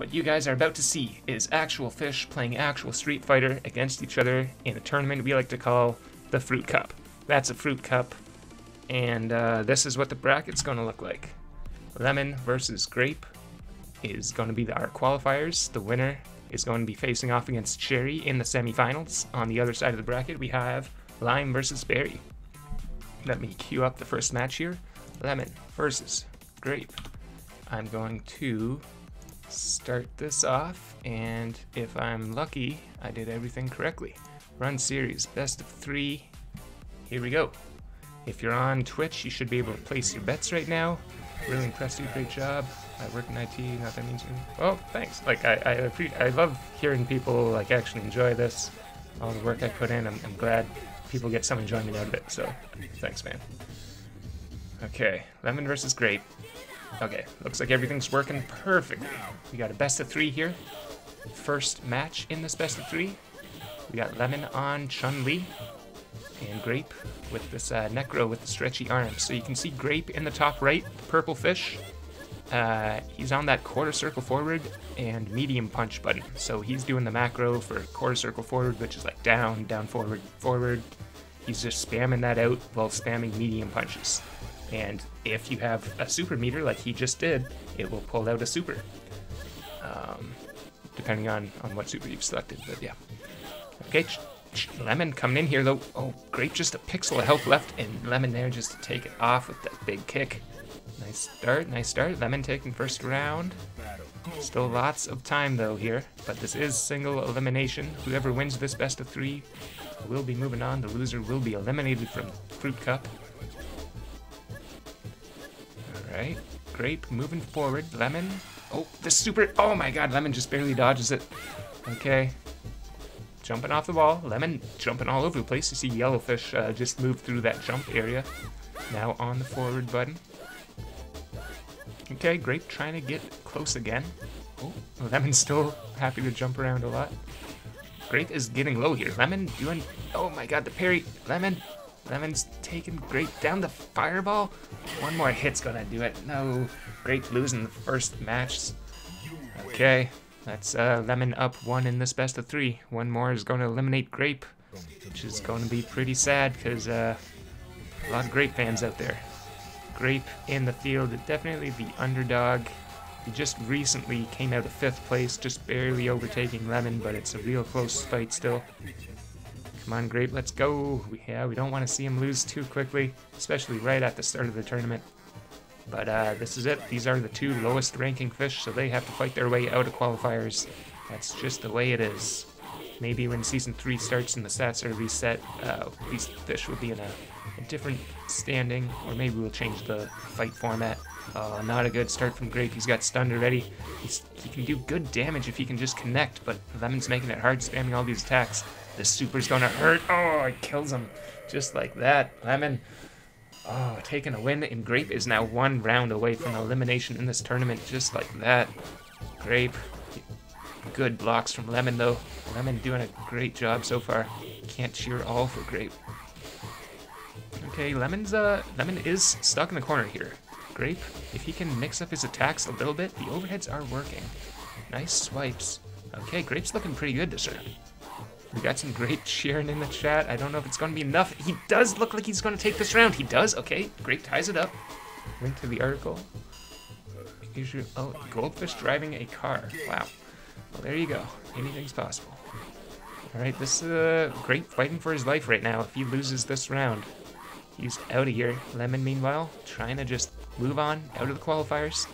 What you guys are about to see is actual fish playing actual Street Fighter against each other in a tournament we like to call the Fruit Cup. That's a Fruit Cup, and this is what the bracket's going to look like. Lemon versus grape is going to be our qualifiers. The winner is going to be facing off against cherry in the semifinals. On the other side of the bracket, we have lime versus berry. Let me queue up the first match here. Lemon versus grape. I'm going to start this off, and if I'm lucky, I did everything correctly. Run series, best of three. Here we go. If you're on Twitch, you should be able to place your bets right now. Really impressed you, great job. I work in IT, not that means you. Oh, thanks. Like, I love hearing people like actually enjoy this. All the work I put in, I'm glad people get some enjoyment out of it, so thanks, man. Okay, lemon versus grape. Okay, looks like everything's working perfectly. We got a best of three here. First match in this best of three. We got lemon on Chun Li, and grape with this Necro with the stretchy arms. So you can see grape in the top right, the purple fish. He's on that quarter circle forward and medium punch button. So he's doing the macro for quarter circle forward, which is like down, down, forward, forward. He's just spamming that out while spamming medium punches. And if you have a super meter like he just did, it will pull out a super. Depending on what super you've selected, but yeah. Okay, Lemon coming in here though. Oh, Grape just a pixel of health left, and Lemon there just to take it off with that big kick. Nice start, nice start. Lemon taking first round. Still lots of time though here, but this is single elimination. Whoever wins this best of three will be moving on. The loser will be eliminated from Fruit Cup. Alright, Grape moving forward. Lemon. Oh, the super. Oh my god, Lemon just barely dodges it. Okay. Jumping off the wall. Lemon jumping all over the place. You see Yellowfish just move through that jump area. Now on the forward button. Okay, Grape trying to get close again. Oh, Lemon's still happy to jump around a lot. Grape is getting low here. Lemon doing... Oh my god, the parry. Lemon's taking Grape down the fireball. One more hit's gonna do it. No, Grape losing the first match. Okay, that's Lemon up one in this best of three. One more is gonna eliminate Grape, which is gonna be pretty sad because a lot of Grape fans out there. Grape in the field, definitely the underdog. He just recently came out of 5th place, just barely overtaking Lemon, but it's a real close fight still. Come on, Grape, let's go. Yeah, we don't want to see him lose too quickly, especially right at the start of the tournament. But this is it. These are the two lowest ranking fish, so they have to fight their way out of qualifiers. That's just the way it is. Maybe when Season 3 starts and the stats are reset, these fish will be in a different standing, or maybe we'll change the fight format. Not a good start from Grape. He's got stunned already. He can do good damage if he can just connect, but Lemon's making it hard, spamming all these attacks. The super's gonna hurt. Oh, it kills him. Just like that. Lemon, oh, taking a win, and Grape is now one round away from elimination in this tournament. Just like that. Grape. Good blocks from Lemon, though. Lemon doing a great job so far. Can't cheer all for Grape. Okay, Lemon is stuck in the corner here. Grape, if he can mix up his attacks a little bit, the overheads are working. Nice swipes. Okay, Grape's looking pretty good this round. We got some Grape cheering in the chat. I don't know if it's going to be enough. He does look like he's going to take this round. He does. Okay, Grape ties it up. Link to the article. Oh, goldfish driving a car. Wow. Well, there you go. Anything's possible. Alright, this Grape fighting for his life right now. If he loses this round, he's out of here. Lemon, meanwhile, trying to just move on out of the qualifiers.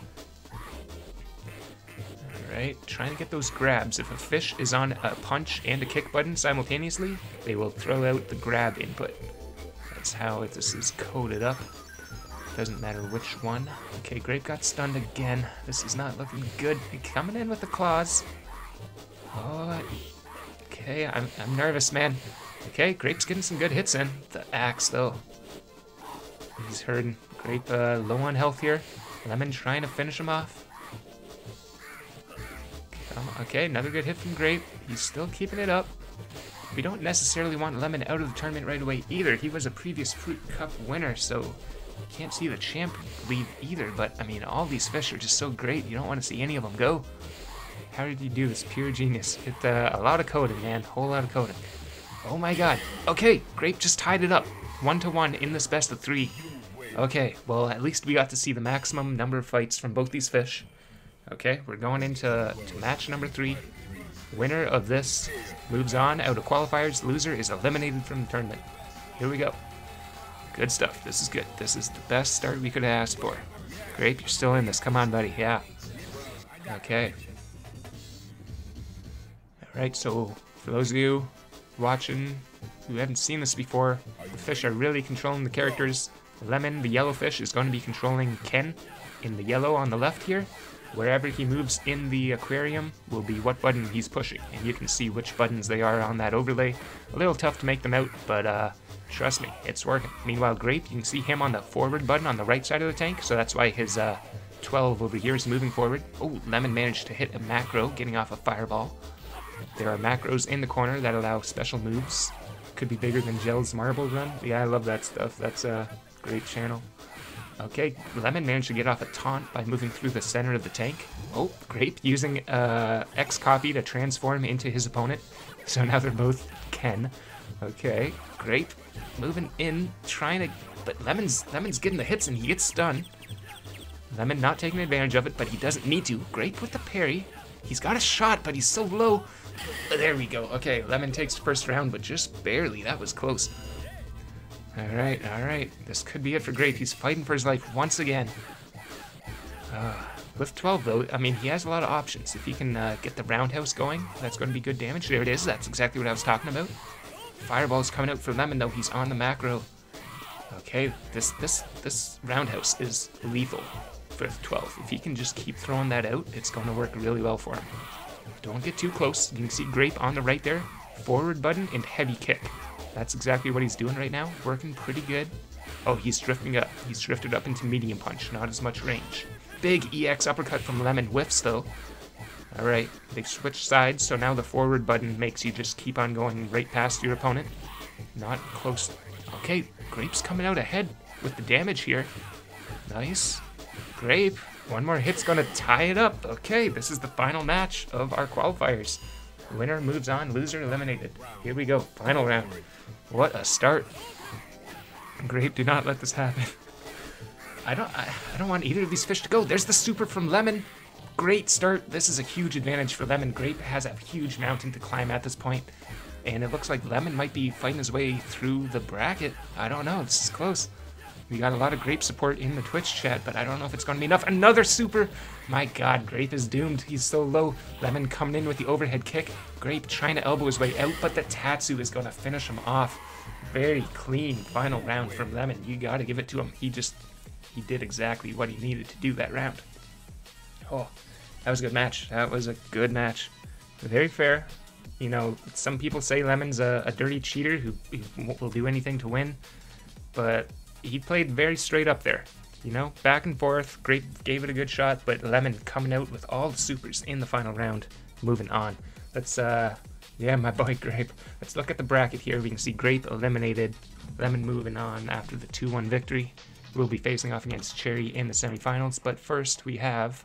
Alright, trying to get those grabs. If a fish is on a punch and a kick button simultaneously, they will throw out the grab input. That's how this is coded up. Doesn't matter which one. Okay, Grape got stunned again. This is not looking good. Coming in with the claws. Oh, okay, I'm nervous, man. Okay, Grape's getting some good hits in. The axe, though. He's hurting. Grape low on health here. Lemon trying to finish him off. Okay, another good hit from Grape. He's still keeping it up. We don't necessarily want Lemon out of the tournament right away either. He was a previous Fruit Cup winner, so can't see the champ leave either. But, I mean, all these fish are just so great. You don't want to see any of them go. How did you do this? Pure genius. It, a lot of coding, man. Whole lot of coding. Oh my god. Okay, Grape just tied it up. 1-1 in this best of three. Okay, well, at least we got to see the maximum number of fights from both these fish. Okay, we're going into match number 3. Winner of this moves on out of qualifiers. Loser is eliminated from the tournament. Here we go. Good stuff. This is good. This is the best start we could have asked for. Grape, you're still in this. Come on, buddy. Yeah. Okay. Alright, so for those of you watching who haven't seen this before, the fish are really controlling the characters. Lemon, the yellow fish, is going to be controlling Ken in the yellow on the left here. Wherever he moves in the aquarium will be what button he's pushing, and you can see which buttons they are on that overlay. A little tough to make them out, but trust me, it's working. Meanwhile, Grape, you can see him on the forward button on the right side of the tank, so that's why his 12 over here is moving forward. Oh, Lemon managed to hit a macro, getting off a fireball. There are macros in the corner that allow special moves. Could be bigger than Gel's Marble Run. Yeah, I love that stuff. That's a great channel. Okay, Lemon managed to get off a taunt by moving through the center of the tank. Oh, Grape using X-Copy to transform into his opponent. So now they're both Ken. Okay, Grape moving in, trying to... But Lemon's getting the hits and he gets stunned. Lemon not taking advantage of it, but he doesn't need to. Grape with the parry. He's got a shot, but he's so low. There we go. Okay, Lemon takes the first round, but just barely. That was close. Alright, alright. This could be it for Grape. He's fighting for his life once again. With 12, though, I mean, he has a lot of options. If he can get the roundhouse going, that's going to be good damage. There it is. That's exactly what I was talking about. Fireball's coming out for Lemon, though. He's on the macro. Okay, this roundhouse is lethal for 12. If he can just keep throwing that out, it's going to work really well for him. Don't get too close. You can see Grape on the right there. Forward button and heavy kick. That's exactly what he's doing right now, working pretty good. Oh, he's drifting up. He's drifted up into medium punch, not as much range. Big EX uppercut from Lemon whiffs, though. Alright, they've switched sides, so now the forward button makes you just keep on going right past your opponent. Not close. Okay, Grape's coming out ahead with the damage here. Nice. Grape, one more hit's gonna tie it up. Okay, this is the final match of our qualifiers. Winner moves on, loser eliminated. Here we go, final round. What a start. Grape, do not let this happen. I don't want either of these fish to go. There's the super from Lemon. Great start. This is a huge advantage for Lemon. Grape has a huge mountain to climb at this point. And it looks like Lemon might be fighting his way through the bracket. I don't know, this is close. We got a lot of Grape support in the Twitch chat, but I don't know if it's going to be enough. Another super! My god, Grape is doomed. He's so low. Lemon coming in with the overhead kick. Grape trying to elbow his way out, but the Tatsu is going to finish him off. Very clean final round from Lemon. You got to give it to him. He did exactly what he needed to do that round. Oh, that was a good match. That was a good match. Very fair. You know, some people say Lemon's a dirty cheater who will do anything to win, but... he played very straight up there, you know, back and forth. Grape gave it a good shot, but Lemon coming out with all the supers in the final round, moving on. Let's, yeah, my boy Grape. Let's look at the bracket here. We can see Grape eliminated, Lemon moving on after the 2-1 victory. We'll be facing off against Cherry in the semifinals, but first we have,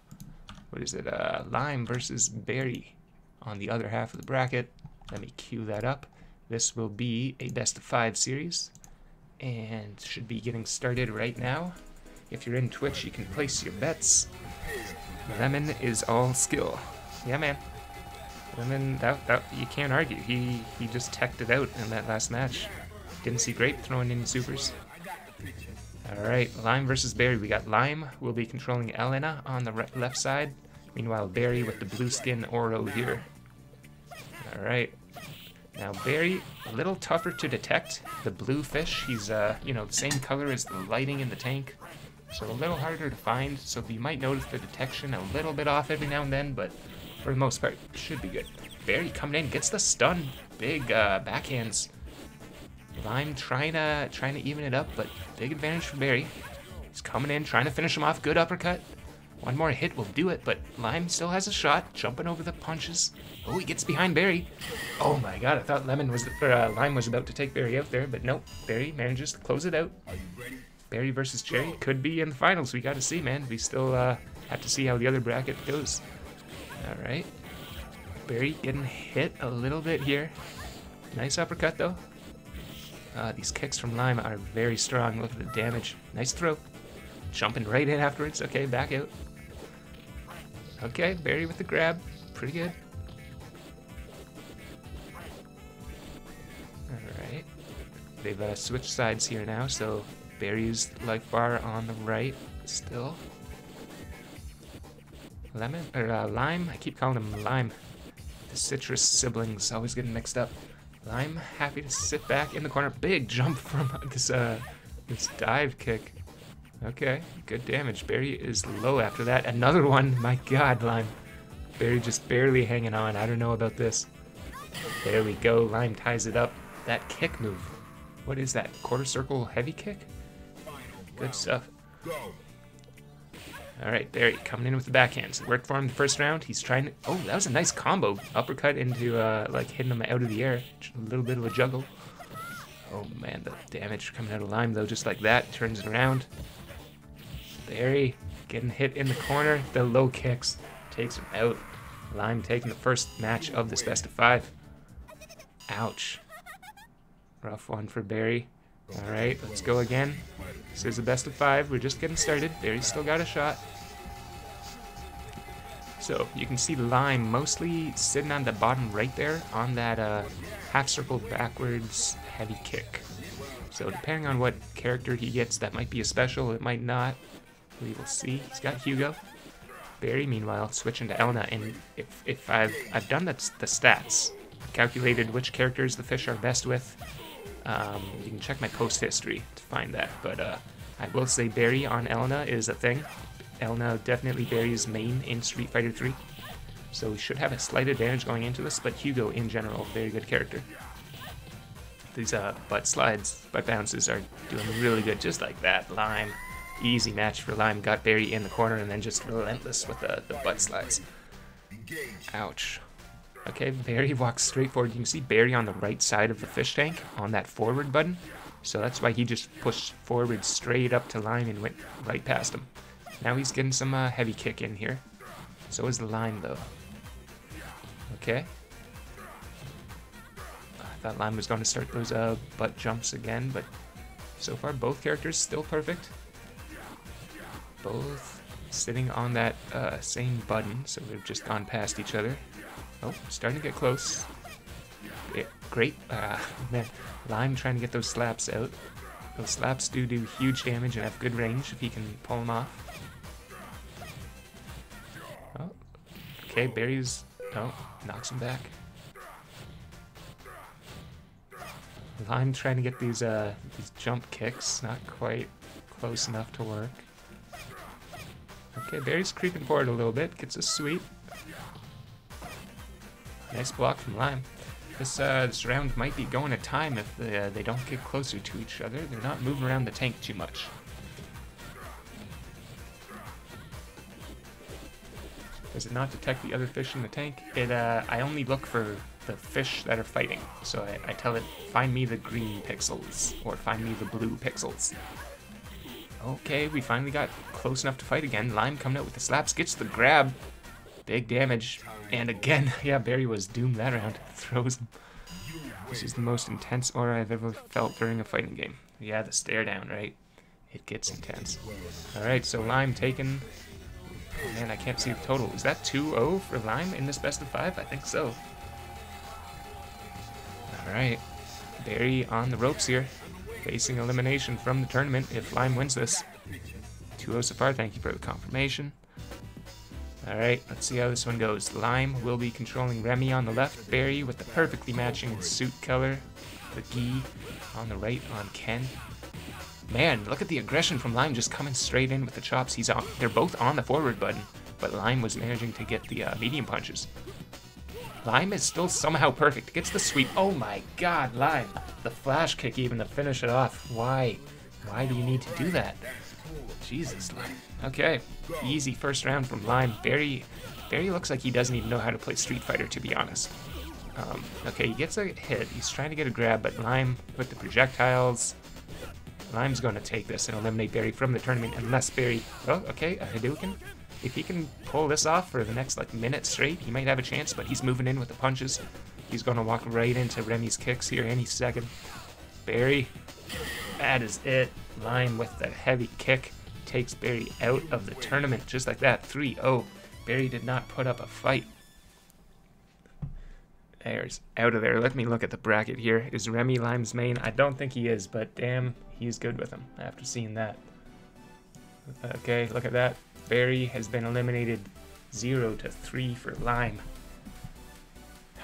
what is it, Lime versus Berry on the other half of the bracket. Let me cue that up. This will be a best-of-5 series. And should be getting started right now. If you're in Twitch, you can place your bets. Lemon is all skill. Yeah, man. Lemon, that you can't argue. He just teched it out in that last match. Didn't see Grape throwing any supers. All right, Lime versus Berry. We got Lime. We'll be controlling Elena on the left side. Meanwhile, Berry with the blue skin Oro here. All right. Now, Berry, a little tougher to detect. The blue fish, he's, you know, the same color as the lighting in the tank. So a little harder to find, so you might notice the detection a little bit off every now and then, but for the most part, should be good. Berry coming in, gets the stun. Big backhands. Lime trying to even it up, but big advantage for Berry. He's coming in, trying to finish him off. Good uppercut. One more hit will do it, but Lime still has a shot, jumping over the punches. Oh, he gets behind Berry. Oh my god, I thought Lime was about to take Berry out there, but nope. Berry manages to close it out. Berry versus Cherry could be in the finals. We gotta see, man. We still have to see how the other bracket goes. Alright. Barry getting hit a little bit here. Nice uppercut though. These kicks from Lime are very strong. Look at the damage. Nice throw. Jumping right in afterwards. Okay, back out. Okay, Barry with the grab. Pretty good. Alright. They've switched sides here now, so Barry's life bar on the right still. Lemon, or Lime, I keep calling him Lime. The citrus siblings, always getting mixed up. Lime, happy to sit back in the corner. Big jump from this dive kick. Okay, good damage. Barry is low after that. Another one, my god, Lime. Barry just barely hanging on, I don't know about this. There we go, Lime ties it up. That kick move. What is that, quarter circle heavy kick? Good stuff. Alright, Barry coming in with the backhands. It worked for him the first round. He's trying to... Oh, that was a nice combo. Uppercut into, like, hitting him out of the air. Just a little bit of a juggle. Oh, man, the damage coming out of Lime, though, just like that. Turns it around. Barry getting hit in the corner. The low kicks. Takes him out. Lime taking the first match of this best of five. Ouch. Rough one for Barry. Alright, let's go again. This is the best of five. We're just getting started. Barry's still got a shot. So, you can see Lime mostly sitting on the bottom right there on that half circle backwards heavy kick. So, depending on what character he gets, that might be a special, it might not. We will see. He's got Hugo. Barry, meanwhile, switching to Elena. And if I've done the stats, calculated which characters the fish are best with. You can check my post history to find that, but I will say Barry on Elena is a thing. Elena definitely Barry's main in Street Fighter 3, so we should have a slight advantage going into this, but Hugo in general, very good character. These butt bounces are doing really good, just like that. Lime, easy match for Lime, got Barry in the corner and then just relentless with the butt slides. Ouch. Okay, Barry walks straight forward. You can see Barry on the right side of the fish tank on that forward button. So that's why he just pushed forward straight up to Lime and went right past him. Now he's getting some heavy kick in here. So is Lime though. Okay. I thought Lime was going to start those butt jumps again, but so far both characters still perfect. Both sitting on that same button, so they've just gone past each other. Oh, starting to get close. Yeah, great. Man, Lime trying to get those slaps out. Those slaps do huge damage and have good range if he can pull them off. Oh, okay, Barry's... Oh, knocks him back. Lime trying to get these jump kicks. Not quite close enough to work. Okay, Barry's creeping forward a little bit. Gets a sweep. Nice block from Lime. This round might be going to time if they don't get closer to each other. They're not moving around the tank too much. Does it not detect the other fish in the tank? I only look for the fish that are fighting. So I tell it, find me the green pixels, or find me the blue pixels. Okay, we finally got close enough to fight again. Lime coming out with the slaps, gets the grab. Big damage, and again, yeah, Barry was doomed that round. Throws him. This is the most intense aura I've ever felt during a fighting game. Yeah, the stare down, right? It gets intense. Alright, so Lime taken... Man, I can't see the total. Is that 2-0 for Lime in this best of five? I think so. Alright, Barry on the ropes here. Facing elimination from the tournament if Lime wins this. 2-0 so far, thank you for the confirmation. Alright, let's see how this one goes. Lime will be controlling Remy on the left, Barry with the perfectly matching suit color, the gi on the right on Ken. Man, look at the aggression from Lime just coming straight in with the chops. He's on. They're both on the forward button, but Lime was managing to get the medium punches. Lime is still somehow perfect. Gets the sweep. Oh my god, Lime. The flash kick even to finish it off. Why? Why do you need to do that? Jesus, Lime. Okay, easy first round from Lime. Barry looks like he doesn't even know how to play Street Fighter, to be honest. Okay, he gets a hit. He's trying to get a grab, but Lime with the projectiles. Lime's going to take this and eliminate Barry from the tournament unless Barry... Oh, okay, a Hadouken. If he can pull this off for the next like minute straight, he might have a chance, but he's moving in with the punches. He's going to walk right into Remy's kicks here any second. Barry, that is it. Line with the heavy kick takes Barry out of the tournament just like that. 3-0. Barry did not put up a fight. There's out of there. Let me look at the bracket here. Is Remy Lime's main? I don't think he is, but damn, he's good with him after seeing that. Okay, look at that. Barry has been eliminated 0-3 for Lime.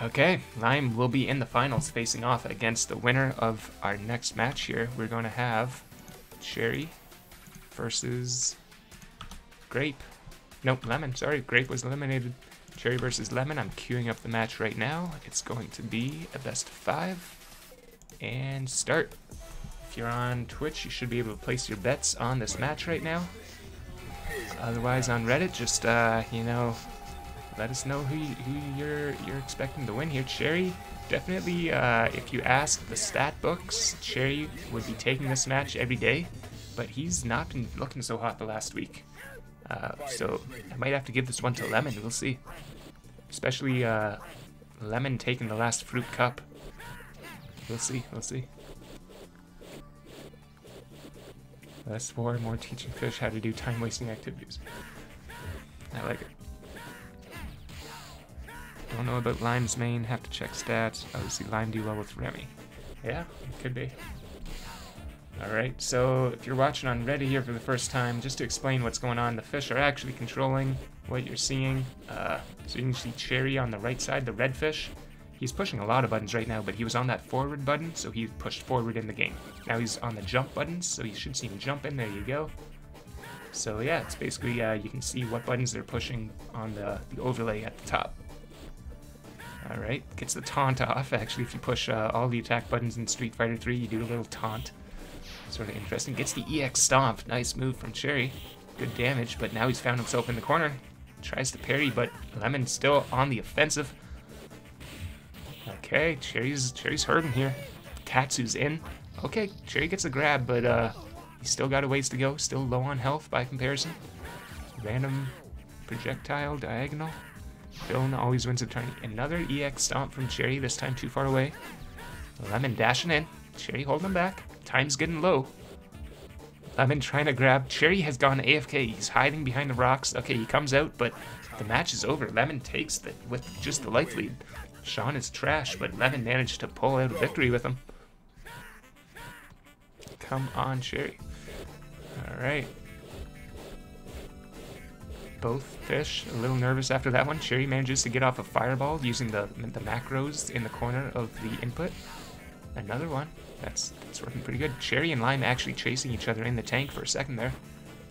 Okay, Lime will be in the finals facing off against the winner of our next match here. We're going to have Cherry versus Grape. Nope, Lemon. Sorry, Grape was eliminated. Cherry versus Lemon. I'm queuing up the match right now. It's going to be a best of 5. And start. If you're on Twitch, you should be able to place your bets on this match right now. Otherwise, on Reddit, just, you know, let us know who you're expecting to win here. Cherry, definitely, if you ask the stat books, Cherry would be taking this match every day, but he's not been looking so hot the last week. So I might have to give this one to Lemon, we'll see. Especially Lemon taking the last Fruit Cup. We'll see, we'll see. Less war, more teaching fish how to do time-wasting activities. I like it. Don't know about Lime's main, have to check stats. Obviously Lime do well with Remy. Yeah, it could be. Alright, so if you're watching on Reddit here for the first time, just to explain what's going on, the fish are actually controlling what you're seeing. So you can see Cherry on the right side, the red fish. He's pushing a lot of buttons right now, but he was on that forward button, so he pushed forward in the game. Now he's on the jump button, so you should see him jump in. There you go. So yeah, it's basically you can see what buttons they're pushing on the overlay at the top. Alright, gets the taunt off. Actually, if you push all the attack buttons in Street Fighter 3, you do a little taunt. Sort of interesting. Gets the EX stomp. Nice move from Cherry. Good damage, but now he's found himself in the corner. Tries to parry, but Lemon's still on the offensive. Okay, Cherry's hurting here. Tatsu's in. Okay, Cherry gets a grab, but he's still got a ways to go. Still low on health by comparison. Random projectile diagonal. Villain always wins the turn. Another EX stomp from Cherry, this time too far away. Lemon dashing in. Cherry holding him back. Time's getting low. Lemon trying to grab. Cherry has gone AFK. He's hiding behind the rocks. Okay, he comes out, but the match is over. Lemon takes the with just the life lead. Sean is trash, but Lemon managed to pull out a victory with him. Come on, Cherry. Alright. Both fish a little nervous after that one. Cherry manages to get off a fireball using the macros in the corner of the input. Another one. That's working pretty good. Cherry and Lime actually chasing each other in the tank for a second there.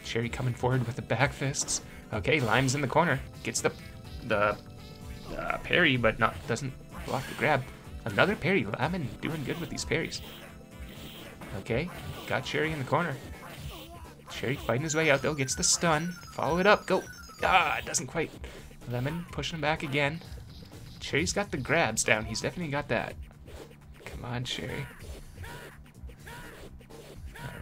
Cherry coming forward with the back fists. Okay, Lime's in the corner. Gets the parry, but doesn't block the grab. Another parry. Lemon doing good with these parries. Okay, got Cherry in the corner. Cherry fighting his way out though. Gets the stun. Follow it up. Go. Ah, doesn't quite. Lemon pushing back again. Cherry's got the grabs down. He's definitely got that. Come on, Cherry.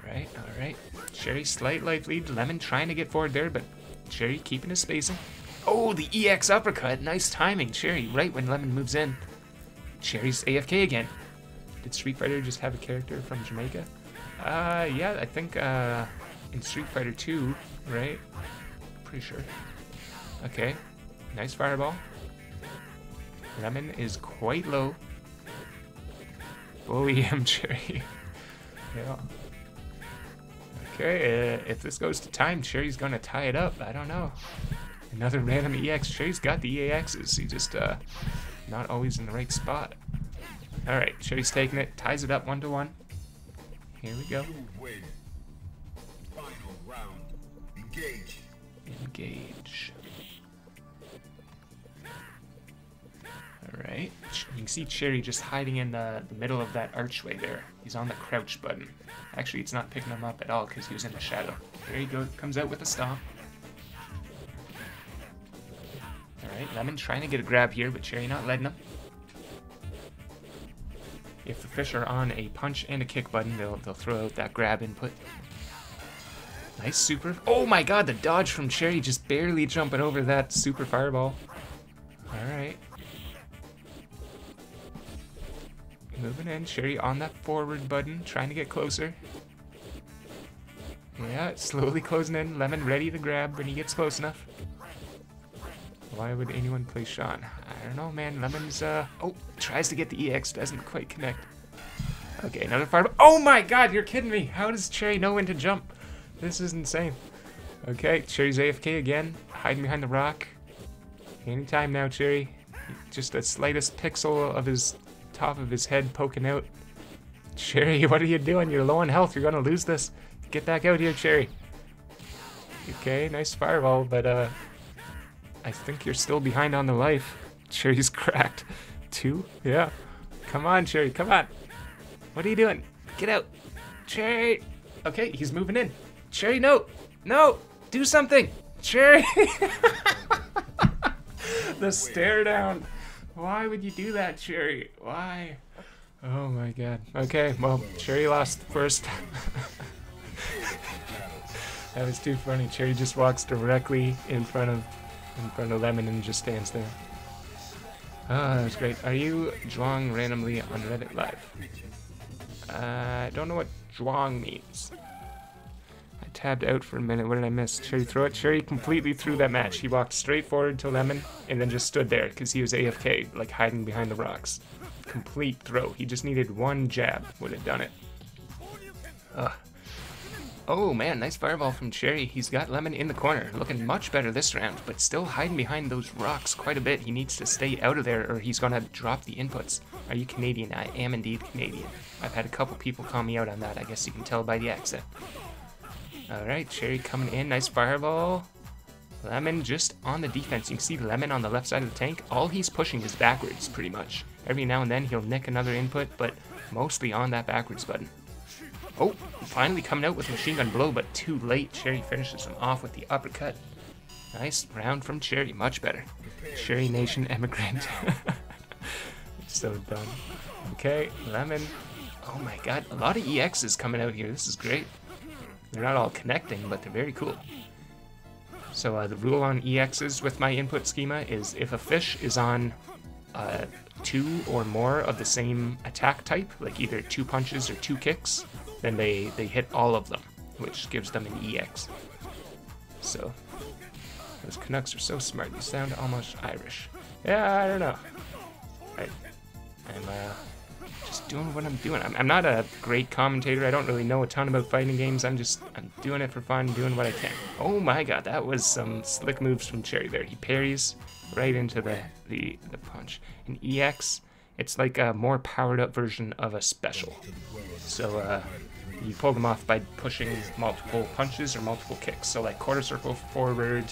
Alright, alright. Cherry slight life lead. Lemon trying to get forward there, but Cherry keeping his spacing. Oh, the EX uppercut. Nice timing, Cherry, right when Lemon moves in. Cherry's AFK again. Did Street Fighter just have a character from Jamaica? Yeah, I think in Street Fighter 2, right? Pretty sure. Okay, nice fireball. Lemon is quite low. Bully him, Cherry. Yeah. Okay, if this goes to time, Cherry's gonna tie it up. I don't know. Another random EX. Cherry's got the EXs. He's just not always in the right spot. Alright, Cherry's taking it. Ties it up 1-1. Here we go. Final round. Engage. Engage. Alright. You can see Cherry just hiding in the middle of that archway there. He's on the crouch button. Actually, it's not picking him up at all because he was in the shadow. There he goes. Comes out with a stomp. Alright, Lemon trying to get a grab here, but Cherry not letting him. If the fish are on a punch and a kick button, they'll throw out that grab input. Nice super. Oh my god, the dodge from Cherry just barely jumping over that super fireball. Alright. Moving in. Cherry on that forward button, trying to get closer. Yeah, slowly closing in. Lemon ready to grab when he gets close enough. Why would anyone play Sean? I don't know, man. Lemon's, oh, tries to get the EX, doesn't quite connect. Okay, another fireball. Oh my god, you're kidding me. How does Cherry know when to jump? This is insane. Okay, Cherry's AFK again. Hiding behind the rock. Anytime now, Cherry. Just the slightest pixel of his top of his head poking out. Cherry, what are you doing? You're low on health. You're gonna lose this. Get back out here, Cherry. Okay, nice fireball, but I think you're still behind on the life. Cherry's cracked. 2? Yeah. Come on, Cherry, come on. What are you doing? Get out. Cherry. Okay, he's moving in. Cherry, no. No. Do something. Cherry. The stare down. Why would you do that, Cherry? Why? Oh my god. Okay, well, Cherry lost first. That was too funny. Cherry just walks directly in front of Lemon and just stands there. Ah, oh, that was great. Are you Zhuang randomly on Reddit Live? I don't know what Zhuang means. I tabbed out for a minute. What did I miss? Cherry throw it. Cherry completely threw that match. He walked straight forward to Lemon and then just stood there because he was AFK, like hiding behind the rocks. Complete throw. He just needed one jab. Would have done it. Ugh. Oh man, nice fireball from Cherry. He's got Lemon in the corner, looking much better this round, but still hiding behind those rocks quite a bit. He needs to stay out of there or he's gonna drop the inputs. Are you Canadian? I am indeed Canadian. I've had a couple people call me out on that. I guess you can tell by the accent. Alright, Cherry coming in. Nice fireball. Lemon just on the defense. You can see Lemon on the left side of the tank. All he's pushing is backwards, pretty much. Every now and then he'll nick another input, but mostly on that backwards button. Oh, finally coming out with a machine gun blow, but too late. Cherry finishes him off with the uppercut. Nice round from Cherry, much better. Cherry Nation emigrant. So dumb. Okay, Lemon. Oh my god, a lot of EXs coming out here. This is great. They're not all connecting, but they're very cool. So the rule on EXs with my input schema is if a fish is on 2 or more of the same attack type, like either 2 punches or 2 kicks, then they hit all of them, which gives them an EX. So, those Canucks are so smart. You sound almost Irish. Yeah, I don't know. Right. I'm just doing what I'm doing. I'm not a great commentator. I don't really know a ton about fighting games. I'm doing it for fun, doing what I can. Oh my god, that was some slick moves from Cherry there. He parries right into the punch. An EX, it's like a more powered up version of a special. So you pull them off by pushing multiple punches or multiple kicks. So like quarter circle forward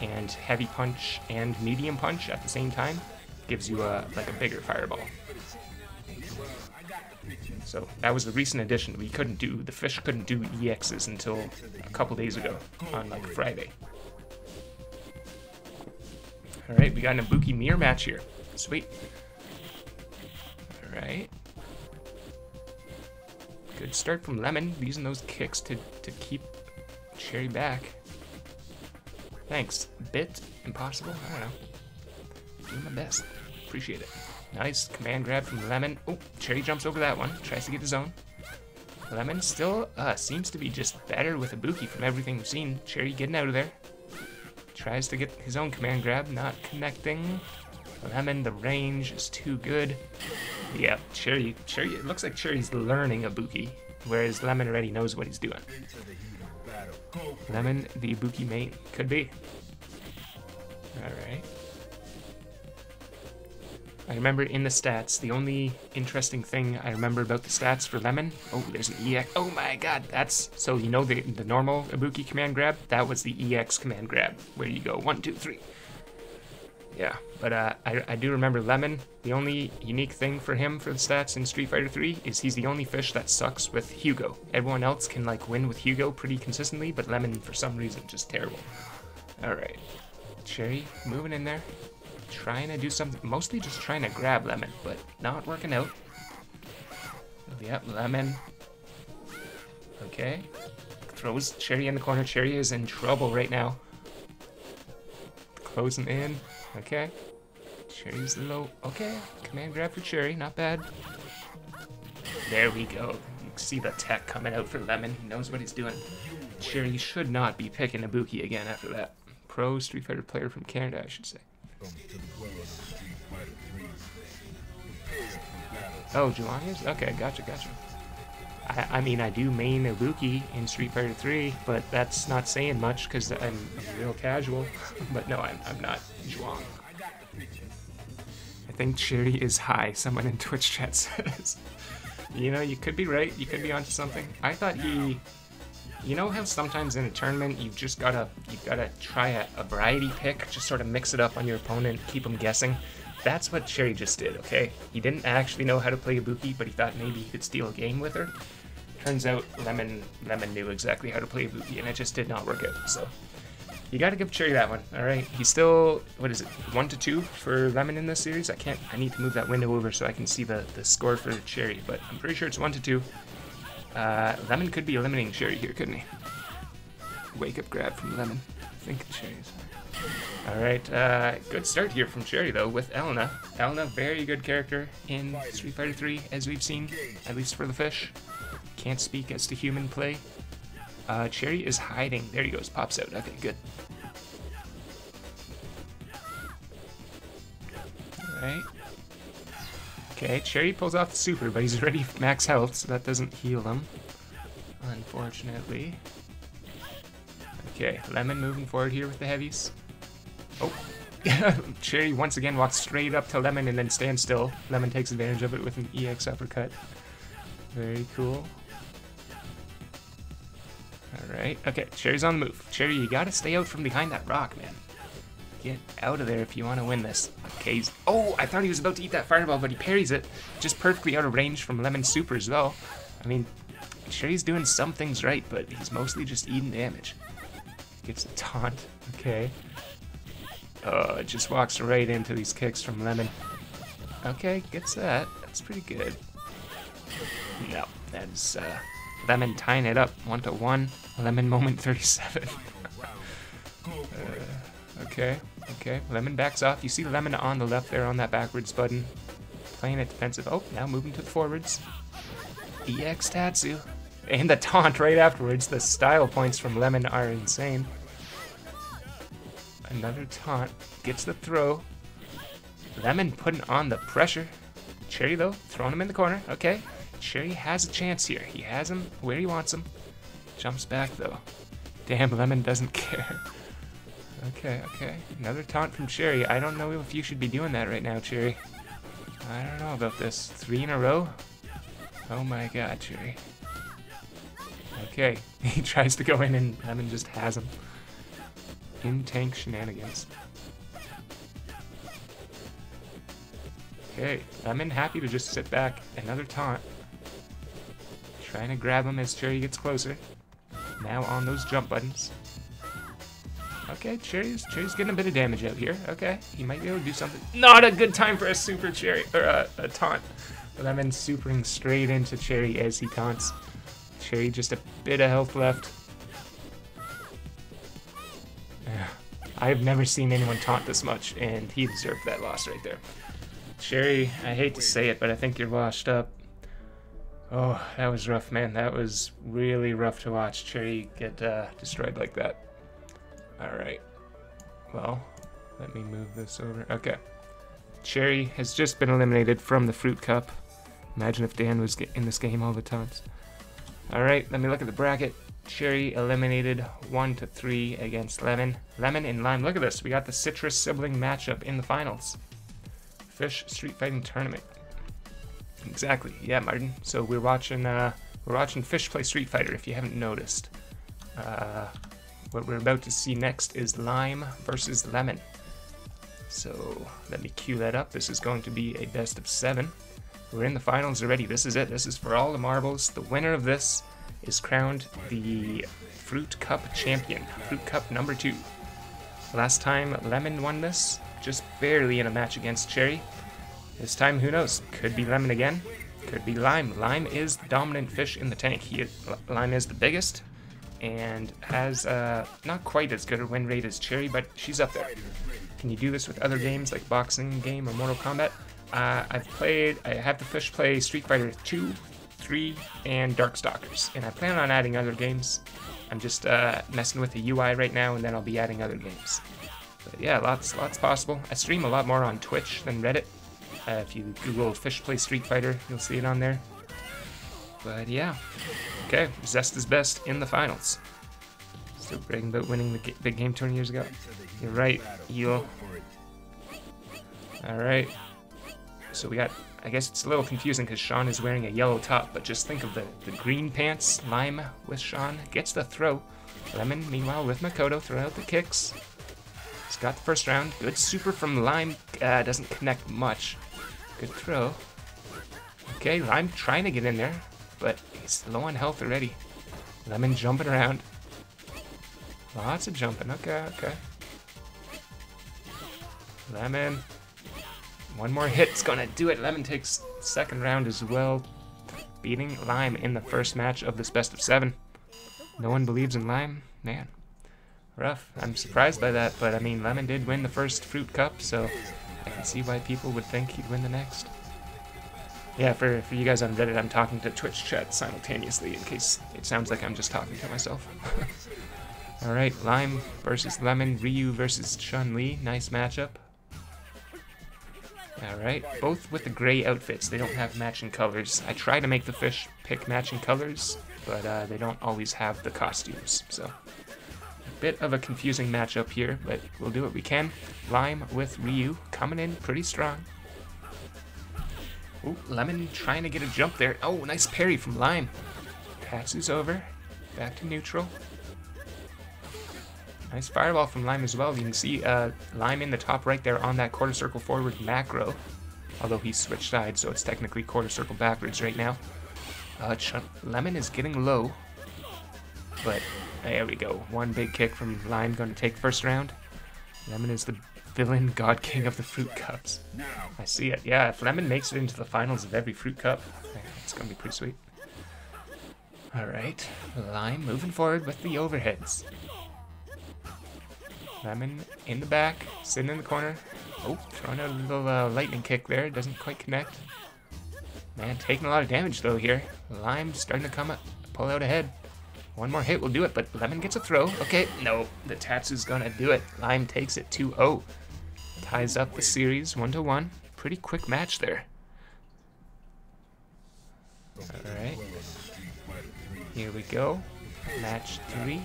and heavy punch and medium punch at the same time gives you like a bigger fireball. So that was the recent addition. We couldn't do, the fish couldn't do EXs until a couple days ago on like Friday. Alright, we got an Ibuki mirror match here. Sweet. Alright. Good start from Lemon, using those kicks to keep Cherry back. Thanks. Bit impossible? I don't know. Doing my best. Appreciate it. Nice command grab from Lemon. Oh, Cherry jumps over that one. Tries to get his own. Lemon still seems to be just better with Ibuki from everything we've seen. Cherry getting out of there. Tries to get his own command grab, not connecting. Lemon, the range is too good. Yeah, Cherry, it looks like Cherry's learning Ibuki, whereas Lemon already knows what he's doing. Lemon, the Ibuki mate, could be. Alright. I remember in the stats, the only interesting thing I remember about the stats for Lemon, oh, there's an EX, oh my god, that's, so you know the normal Ibuki command grab? That was the EX command grab, where you go 1, 2, 3. Yeah, but I do remember Lemon, the only unique thing for him for the stats in Street Fighter 3 is he's the only fish that sucks with Hugo. Everyone else can like win with Hugo pretty consistently, but Lemon for some reason just terrible. Alright, Cherry moving in there. Trying to do something, mostly just trying to grab Lemon, but not working out. Yep, Lemon. Okay. throws Cherry in the corner. Cherry is in trouble right now. Closing in. Okay. Cherry's low. Okay. Command grab for Cherry. Not bad. There we go. You can see the tech coming out for Lemon. He knows what he's doing. Cherry should not be picking Ibuki again after that. Pro Street Fighter player from Canada, I should say. Oh, Jelania's? Okay, gotcha, gotcha. I mean, I do main Ibuki in Street Fighter 3, but that's not saying much because I'm real casual. But no, I'm not Zhuang. I think Cherry is high, someone in Twitch chat says. You know, you could be right, you could be onto something. I thought he... You know how sometimes in a tournament you've just gotta try a variety pick, just sort of mix it up on your opponent, keep them guessing? That's what Cherry just did, okay? He didn't actually know how to play Ibuki, but he thought maybe he could steal a game with her. Turns out Lemon knew exactly how to play Ibuki, and it just did not work out, so... You gotta give Cherry that one, alright? He's still, what is it, 1-2 for Lemon in this series? I need to move that window over so I can see the score for Cherry, but I'm pretty sure it's 1-2. Lemon could be eliminating Cherry here, couldn't he? Wake up grab from Lemon. I think Cherry's... Alright, good start here from Cherry though with Elena. Elena, very good character in Street Fighter 3, as we've seen, at least for the fish. Can't speak as to human play. Cherry is hiding. There he goes, pops out. Okay, good. Alright. Okay, Cherry pulls off the super, but he's already max health, so that doesn't heal him, unfortunately. Okay, Lemon moving forward here with the heavies. Oh, Cherry once again walks straight up to Lemon and then stands still. Lemon takes advantage of it with an EX uppercut. Very cool. Alright, okay, Cherry's on the move. Cherry, you gotta stay out from behind that rock, man. Get out of there if you want to win this. Okay, oh, I thought he was about to eat that fireball, but he parries it. Just perfectly out of range from Lemon's supers, though. I mean, Cherry's doing some things right, but he's mostly just eating damage. Gets a taunt, okay. Just walks right into these kicks from Lemon. Okay, gets that. That's pretty good. No, that's Lemon tying it up 1-1. Lemon moment 37. Okay, okay. Lemon backs off. You see Lemon on the left there on that backwards button. Playing it defensive. Oh, now moving to the forwards. EX Tatsu. And the taunt right afterwards. The style points from Lemon are insane. Another taunt. Gets the throw. Lemon putting on the pressure. Cherry, though, throwing him in the corner. Okay. Cherry has a chance here. He has him where he wants him. Jumps back, though. Damn, Lemon doesn't care. Okay, okay. Another taunt from Cherry. I don't know if you should be doing that right now, Cherry. I don't know about this. 3 in a row? Oh my god, Cherry. Okay. He tries to go in and Lemon just has him. In-tank shenanigans. Okay, Lemon happy to just sit back. Another taunt. Trying to grab him as Cherry gets closer. Now on those jump buttons. Okay, Cherry's getting a bit of damage out here. Okay, he might be able to do something. Not a good time for a super Cherry, or a taunt. Lemon supering straight into Cherry as he taunts. Cherry just a bit of health left. I've never seen anyone taunt this much, and he deserved that loss right there. Cherry, I hate to say it, but I think you're washed up. Oh, that was rough, man. That was really rough to watch Cherry get destroyed like that. Alright, well, let me move this over. Okay. Cherry has just been eliminated from the Fruit Cup. Imagine if Dan was in this game all the times. Alright, let me look at the bracket. Cherry eliminated 1-3 against Lemon. Lemon in line. Look at this. We got the Citrus Sibling matchup in the finals. Fish Street Fighting Tournament. Exactly. Yeah, Martin. So we're watching Fish Play Street Fighter if you haven't noticed. What we're about to see next is Lime versus Lemon. So let me queue that up. This is going to be a best of 7. We're in the finals already. This is it. This is for all the marbles. The winner of this is crowned the Fruit Cup champion. Fruit Cup number 2. Last time Lemon won this, just barely in a match against Cherry. This time, who knows? Could be Lemon again. Could be Lime. Lime is the dominant fish in the tank. Lime is the biggest. and has not quite as good a win rate as Cherry, but she's up there. Can you do this with other games like boxing game or Mortal Kombat? I have the Fish Play Street Fighter 2, 3, and Darkstalkers, and I plan on adding other games. I'm just messing with the UI right now, and then I'll be adding other games. But yeah, lots possible. I stream a lot more on Twitch than Reddit. If you Google Fish Play Street Fighter, you'll see it on there. But yeah, okay, Zest is best in the finals. Still bragging about winning the big game 20 years ago. You're right, Eel. Alright, so we got, I guess it's a little confusing because Sean is wearing a yellow top, but just think of the green pants. Lime with Sean, gets the throw. Lemon, meanwhile, with Makoto, throw out the kicks. He's got the first round, good super from Lime, doesn't connect much. Good throw. Okay, Lime trying to get in there, but he's low on health already. Lemon jumping around. Lots of jumping, okay, okay. Lemon. One more hit's gonna do it. Lemon takes second round as well, beating Lime in the first match of this best of 7. No one believes in Lime? Man, rough. I'm surprised by that, but I mean, Lemon did win the first Fruit Cup, so I can see why people would think he'd win the next. Yeah, for you guys on Reddit, I'm talking to Twitch chat simultaneously in case it sounds like I'm just talking to myself. Alright, Lime versus Lemon, Ryu versus Chun Li, nice matchup. Alright, both with the gray outfits, they don't have matching colors. I try to make the fish pick matching colors, but they don't always have the costumes, so. A bit of a confusing matchup here, but we'll do what we can. Lime with Ryu, coming in pretty strong. Ooh, Lemon trying to get a jump there. Oh, nice parry from Lime. Passes over. Back to neutral. Nice fireball from Lime as well. You can see Lime in the top right there on that quarter circle forward macro. Although he switched sides, so it's technically quarter circle backwards right now. Lemon is getting low. But there we go. One big kick from Lime, going to take first round. Lemon is the villain god king of the Fruit Cups. I see it. Yeah, if Lemon makes it into the finals of every Fruit Cup, it's going to be pretty sweet. Alright, Lime moving forward with the overheads. Lemon in the back, sitting in the corner. Oh, throwing out a little lightning kick there. Doesn't quite connect. Man, taking a lot of damage though here. Lime starting to come up, pull out ahead. One more hit will do it, but Lemon gets a throw. Okay, no, the Tatsu's gonna do it. Lime takes it 2-0. Ties up the series 1-1. Pretty quick match there. Alright. Here we go. Match 3.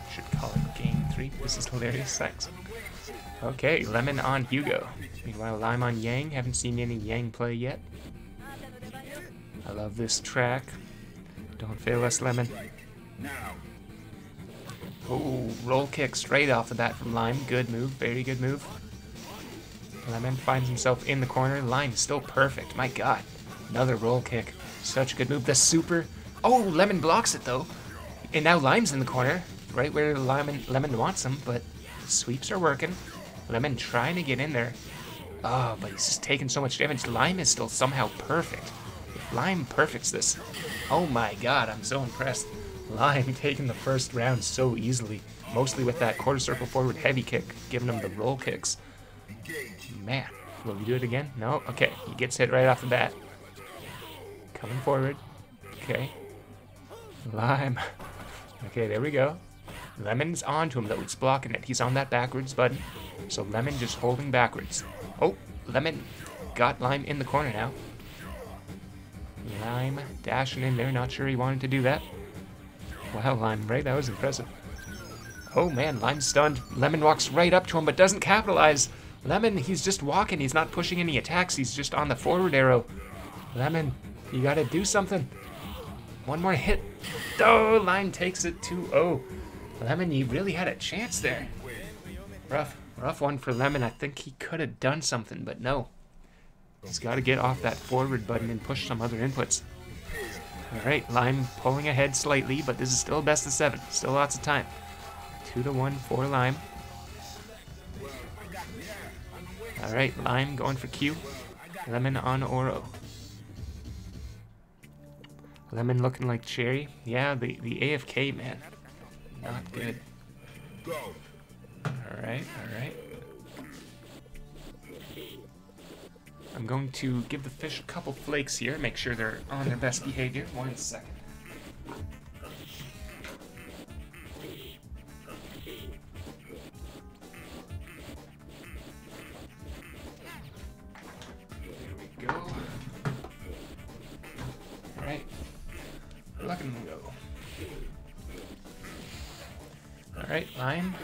I should call it game 3. This is hilarious sex. Okay, Lemon on Hugo. Meanwhile, Lime on Yang. Haven't seen any Yang play yet. I love this track. Don't fail us, Lemon. Oh, roll kick straight off the bat from Lime. Good move, very good move. Lemon finds himself in the corner. Lime still perfect, my god. Another roll kick. Such a good move. The super. Oh, Lemon blocks it though. And now Lime's in the corner, right where Lemon wants him, but the sweeps are working. Lemon trying to get in there. Oh, but he's taking so much damage. Lime is still somehow perfect. Lime perfects this. Oh my god, I'm so impressed. Lime taking the first round so easily, mostly with that quarter circle forward heavy kick, giving him the roll kicks. Man, will we do it again? No? Okay, he gets hit right off the bat. Coming forward. Okay. Lime. Okay, there we go. Lemon's on to him though, he's blocking it. He's on that backwards button. So Lemon just holding backwards. Oh, Lemon got Lime in the corner now. Lime dashing in there, not sure he wanted to do that. Wow, Lime, right? That was impressive. Oh man, Lime's stunned. Lemon walks right up to him, but doesn't capitalize. Lemon, he's just walking. He's not pushing any attacks. He's just on the forward arrow. Lemon, you gotta do something. One more hit. Oh, Lime takes it 2-0. Lemon, he really had a chance there. Rough one for Lemon. I think he could have done something, but no. He's got to get off that forward button and push some other inputs. Alright, Lime pulling ahead slightly, but this is still best of 7. Still lots of time. 2-1 for Lime. Alright, Lime going for Q. Lemon on Oro. Lemon looking like cherry. Yeah, the AFK, man. Not good. Alright, alright. I'm going to give the fish a couple flakes here, make sure they're on their best behavior. 1 second. There we go. Alright. Look at them go. Alright, I'm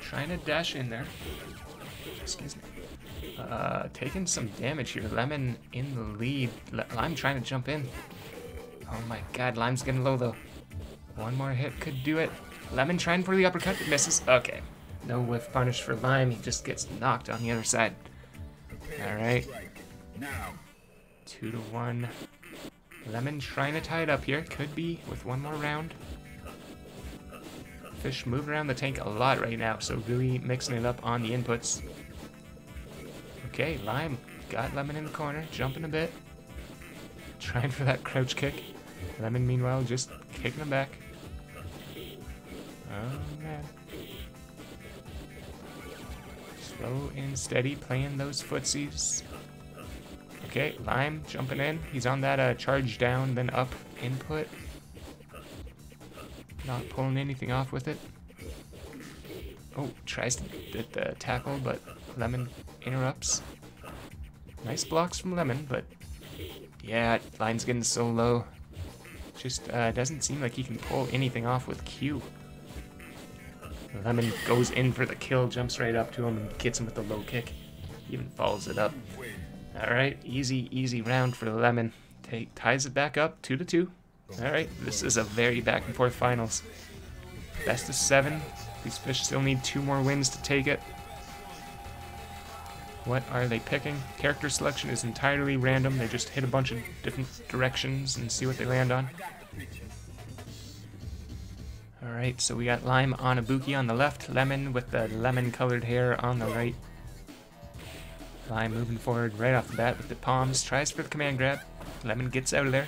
trying to dash in there. Excuse me. Taking some damage here. Lemon in the lead. Lime trying to jump in. Oh my god, Lime's getting low though. One more hit could do it. Lemon trying for the uppercut, but misses. Okay. No whiff punish for Lime. He just gets knocked on the other side. Alright. 2-1. Lemon trying to tie it up here. Could be with one more round. Fish moving around the tank a lot right now, so really mixing it up on the inputs. Okay, Lime got Lemon in the corner, jumping a bit. Trying for that crouch kick. Lemon, meanwhile, just kicking him back. Oh, man. Slow and steady, playing those footsies. Okay, Lime jumping in. He's on that charge down, then up input. Not pulling anything off with it. Oh, tries to get the tackle, but Lemon interrupts. Nice blocks from Lemon, but yeah, Lime's getting so low. Just doesn't seem like he can pull anything off with Q. Lemon goes in for the kill, jumps right up to him and gets him with the low kick. Even follows it up. Alright, easy, easy round for Lemon. Ties it back up, 2-2. Alright, this is a very back and forth finals. Best of 7. These fish still need 2 more wins to take it. What are they picking? Character selection is entirely random. They just hit a bunch of different directions and see what they land on. Alright, so we got Lime on Ibuki on the left, Lemon with the lemon-colored hair on the right. Lime moving forward right off the bat with the palms, tries for the command grab. Lemon gets out of there.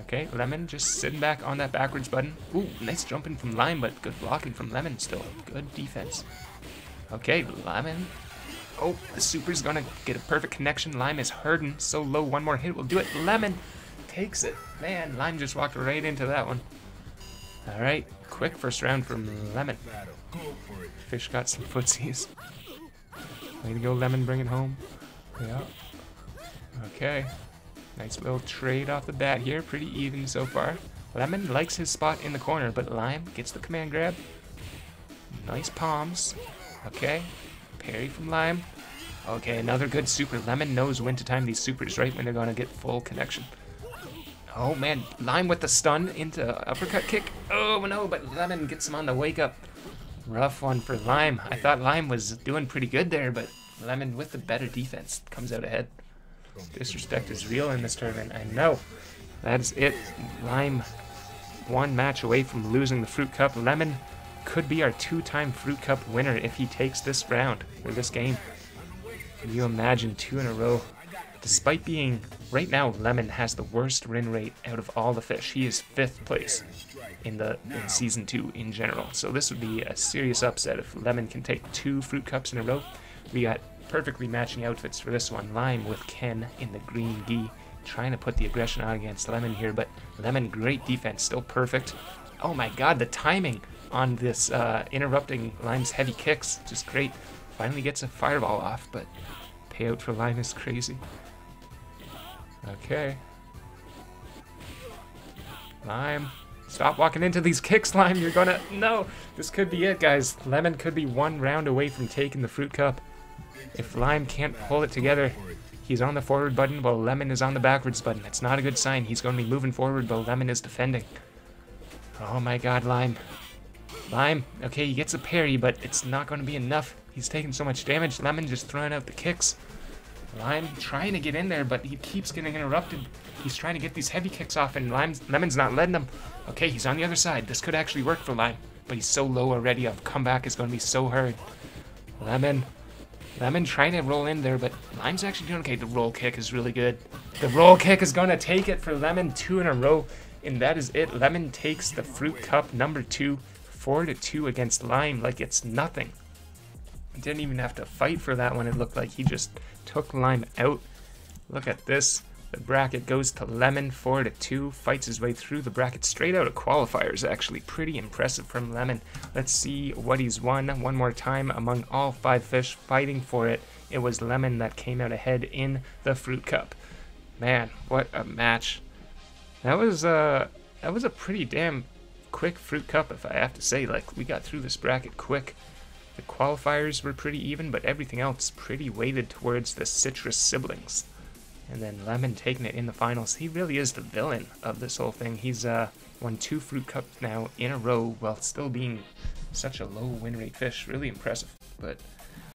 Okay, Lemon just sitting back on that backwards button. Ooh, nice jumping from Lime, but good blocking from Lemon still. Good defense. Okay, Lemon. Oh, the super's gonna get a perfect connection. Lime is hurting so low. One more hit will do it. Lemon takes it. Man, Lime just walked right into that one. Alright, quick first round from Lemon. Fish got some footsies. Way to go, Lemon, bring it home. Yeah. Okay. Nice little trade off the bat here. Pretty even so far. Lemon likes his spot in the corner, but Lime gets the command grab. Nice palms. Okay, parry from Lime. Okay, another good super. Lemon knows when to time these supers, right when they're gonna get full connection. Oh man, Lime with the stun into uppercut kick. Oh no, but Lemon gets him on the wake up. Rough one for Lime. I thought Lime was doing pretty good there, but Lemon with the better defense comes out ahead. Disrespect is real in this tournament, I know. That's it. Lime one match away from losing the Fruit Cup. Lemon could be our 2-time Fruit Cup winner if he takes this round, or this game. Can you imagine 2 in a row? Despite being, right now, Lemon has the worst win rate out of all the fish. He is 5th place in Season 2 in general. So this would be a serious upset if Lemon can take 2 Fruit Cups in a row. We got perfectly matching outfits for this one. Lime with Ken in the green gi, trying to put the aggression on against Lemon here, but Lemon, great defense, still perfect. Oh my god, the timing on this interrupting Lime's heavy kicks, just great. Finally gets a fireball off, but payout for Lime is crazy. Okay. Lime, stop walking into these kicks, Lime, you're gonna, no! This could be it, guys. Lemon could be 1 round away from taking the Fruit Cup. If Lime can't pull it together, he's on the forward button while Lemon is on the backwards button. That's not a good sign. He's gonna be moving forward while Lemon is defending. Oh my god, Lime. Lime, okay, he gets a parry, but it's not going to be enough. He's taking so much damage. Lemon just throwing out the kicks. Lime trying to get in there, but he keeps getting interrupted. He's trying to get these heavy kicks off, and Lemon's not letting him. Okay, he's on the other side. This could actually work for Lime, but he's so low already. A comeback is going to be so hard. Lemon, I've been trying to roll in there, but Lime's actually doing okay. The roll kick is really good. The roll kick is going to take it for Lemon, 2 in a row. And that is it. Lemon takes the Fruit Cup #2, 4-2 against Lime like it's nothing. Didn't even have to fight for that one. It looked like he just took Lime out. Look at this. The bracket goes to Lemon, 4-2, fights his way through the bracket straight out of qualifiers, actually. Pretty impressive from Lemon. Let's see what he's won one more time. Among all 5 fish fighting for it, it was Lemon that came out ahead in the Fruit Cup. Man, what a match. That was a pretty damn quick Fruit Cup, if I have to say. Like, we got through this bracket quick. The qualifiers were pretty even, but everything else pretty weighted towards the citrus siblings. And then Lemon taking it in the finals. He really is the villain of this whole thing. He's won 2 Fruit Cups now in a row while still being such a low win rate fish. Really impressive. But